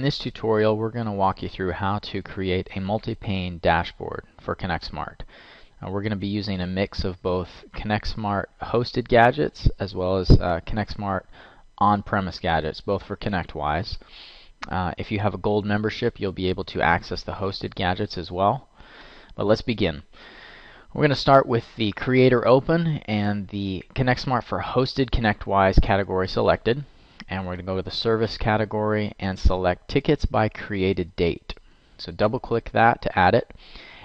In this tutorial, we're going to walk you through how to create a multi-pane dashboard for ConnectSMART. We're going to be using a mix of both ConnectSMART hosted gadgets as well as ConnectSMART on-premise gadgets, both for ConnectWise. If you have a Gold membership, you'll be able to access the hosted gadgets as well. But let's begin. We're going to start with the Creator open and the ConnectSMART for hosted ConnectWise category selected. And we're going to go to the service category and select Tickets by Created Date. So double click that to add it.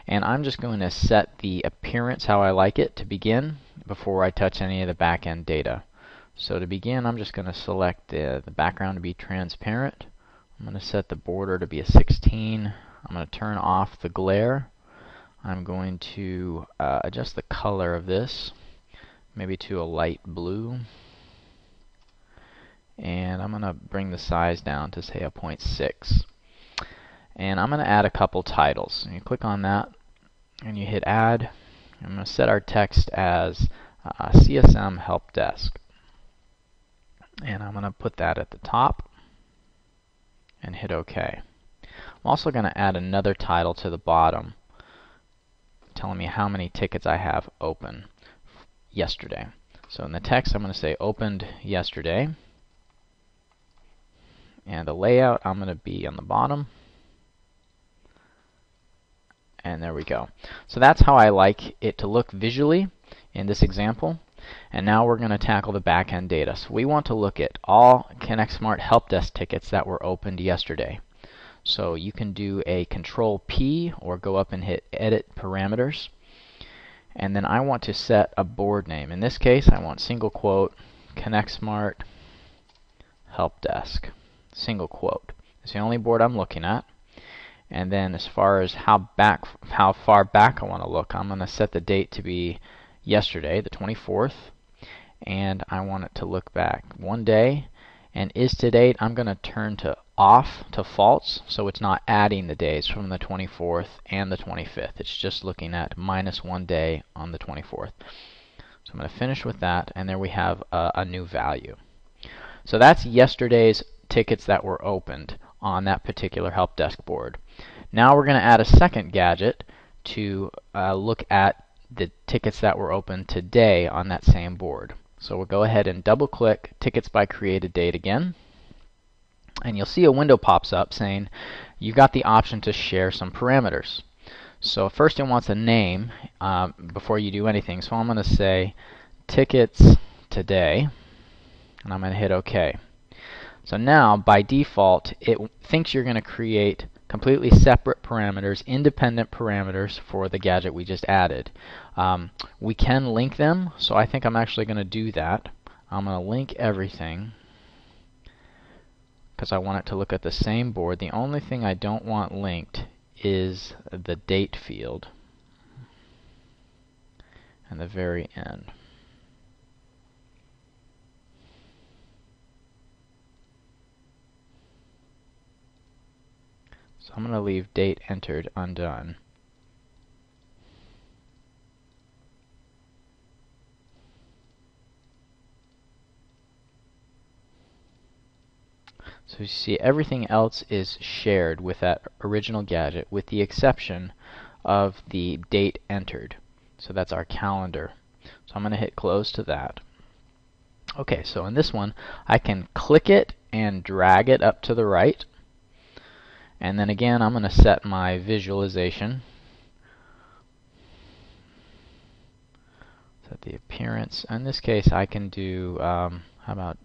And I'm just going to set the appearance how I like it to begin before I touch any of the back end data. So to begin, I'm just going to select the background to be transparent. I'm going to set the border to be a 16. I'm going to turn off the glare. I'm going to adjust the color of this, maybe to a light blue. And I'm going to bring the size down to, say, a 0.6. And I'm going to add a couple titles. And you click on that, and you hit Add. I'm going to set our text as CSM Help Desk. And I'm going to put that at the top and hit OK. I'm also going to add another title to the bottom telling me how many tickets I have open yesterday. So in the text, I'm going to say Opened Yesterday. And the layout, I'm going to be on the bottom. And there we go. So that's how I like it to look visually in this example. And now we're going to tackle the back-end data. So we want to look at all ConnectSMART Help Desk tickets that were opened yesterday. So you can do a Control-P or go up and hit Edit Parameters. And then I want to set a board name. In this case, I want single quote ConnectSMART Help Desk. Single quote. It's the only board I'm looking at. And then as far as how far back I want to look, I'm going to set the date to be yesterday, the 24th, and I want it to look back 1 day. And is to date, I'm going to turn to off to false, so it's not adding the days from the 24th and the 25th. It's just looking at -1 day on the 24th. So I'm going to finish with that, and there we have a new value. So that's yesterday's tickets that were opened on that particular help desk board. Now we're going to add a second gadget to look at the tickets that were opened today on that same board. So we'll go ahead and double click Tickets by Created Date again, and you'll see a window pops up saying you got the option to share some parameters. So first it wants a name before you do anything, so I'm going to say Tickets Today, and I'm going to hit OK. So now, by default, it thinks you're going to create completely separate parameters, independent parameters for the gadget we just added. We can link them, so I think I'm actually going to do that. I'm going to link everything because I want it to look at the same board. The only thing I don't want linked is the date field at the very end. So I'm going to leave date entered undone. So you see everything else is shared with that original gadget with the exception of the date entered. So that's our calendar. So I'm going to hit close to that. Okay, so in this one I can click it and drag it up to the right. And then again, I'm going to set my visualization. Set the appearance. In this case, I can do, how about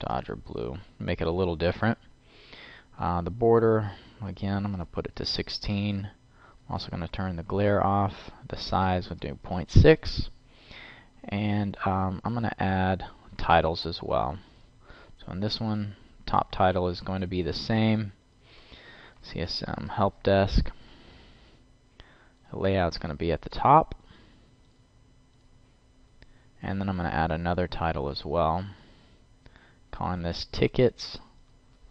Dodger Blue? Make it a little different. The border, again, I'm going to put it to 16. I'm also going to turn the glare off. The size would do 0.6. And I'm going to add titles as well. So in this one, top title is going to be the same, CSM Help Desk. The layout's going to be at the top. And then I'm going to add another title as well, calling this Tickets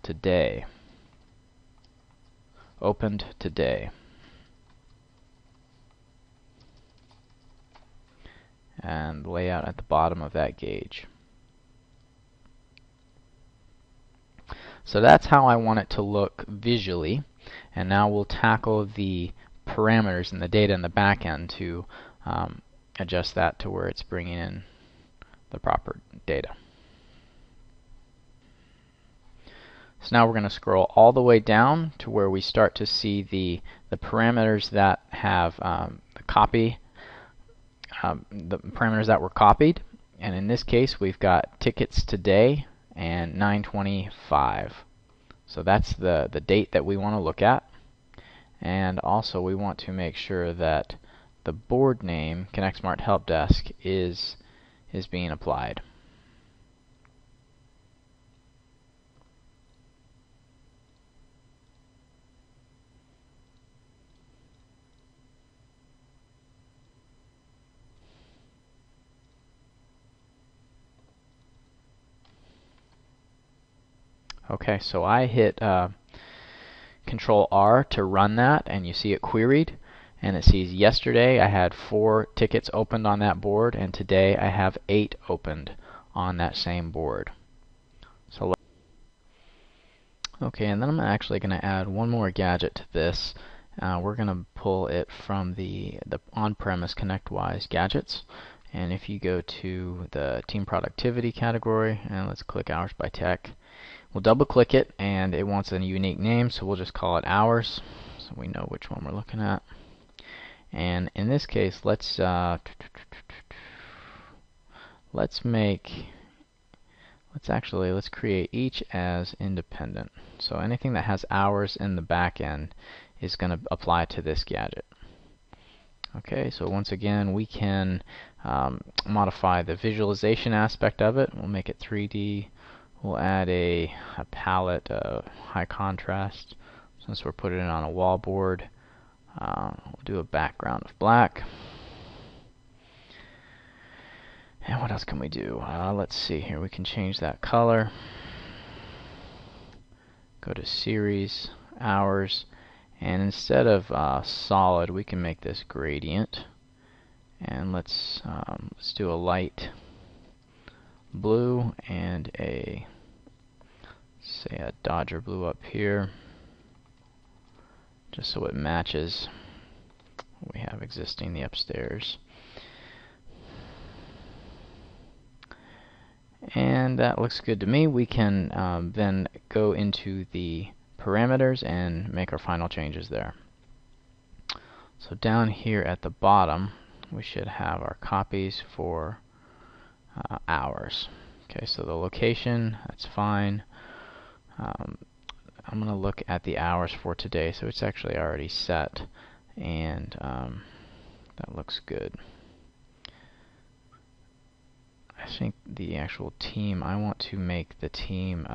Today. Opened Today. And layout at the bottom of that gauge. So that's how I want it to look visually. And now we'll tackle the parameters and the data in the back end to adjust that to where it's bringing in the proper data. So now we're going to scroll all the way down to where we start to see the parameters that have the parameters that were copied. And in this case, we've got tickets today and 9/25. So that's the date that we want to look at. And also, we want to make sure that the board name, ConnectSMART Help Desk, is being applied. Okay, so I hit Control-R to run that, and you see it queried, and it sees yesterday I had 4 tickets opened on that board, and today I have 8 opened on that same board. So okay, and then I'm actually going to add one more gadget to this. We're going to pull it from the on-premise ConnectWise gadgets. And if you go to the team productivity category, and let's click Hours by Tech, we'll double-click it, and it wants a unique name, so we'll just call it Hours, so we know which one we're looking at. And in this case, let's create each as independent. So anything that has hours in the back end is going to apply to this gadget. Okay, so once again, we can modify the visualization aspect of it. We'll make it 3D. We'll add a palette of high contrast since we're putting it on a wall board. We'll do a background of black. And what else can we do? Let's see here. We can change that color. Go to Series, Hours. And instead of solid, we can make this gradient. And let's do a light blue and say a Dodger blue up here, just so it matches what we have existing the upstairs. And that looks good to me. We can then go into the parameters and make our final changes there. So down here at the bottom, we should have our copies for hours. Okay, so the location, that's fine. I'm going to look at the hours for today, so it's actually already set, and that looks good. I think the actual team, I want to make the team,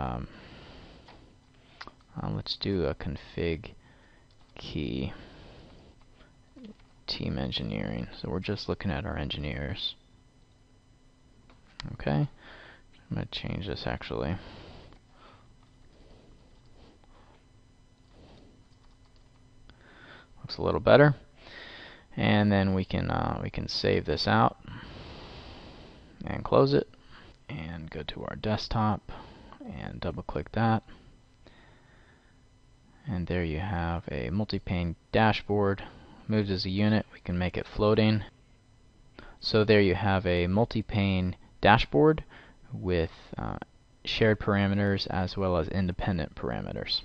let's do a config key, team engineering, so we're just looking at our engineers. Okay, I'm going to change this actually. Looks a little better, and then we can save this out and close it, and go to our desktop and double-click that, and there you have a multi-pane dashboard. Moves as a unit. We can make it floating. So there you have a multi-pane dashboard with shared parameters as well as independent parameters.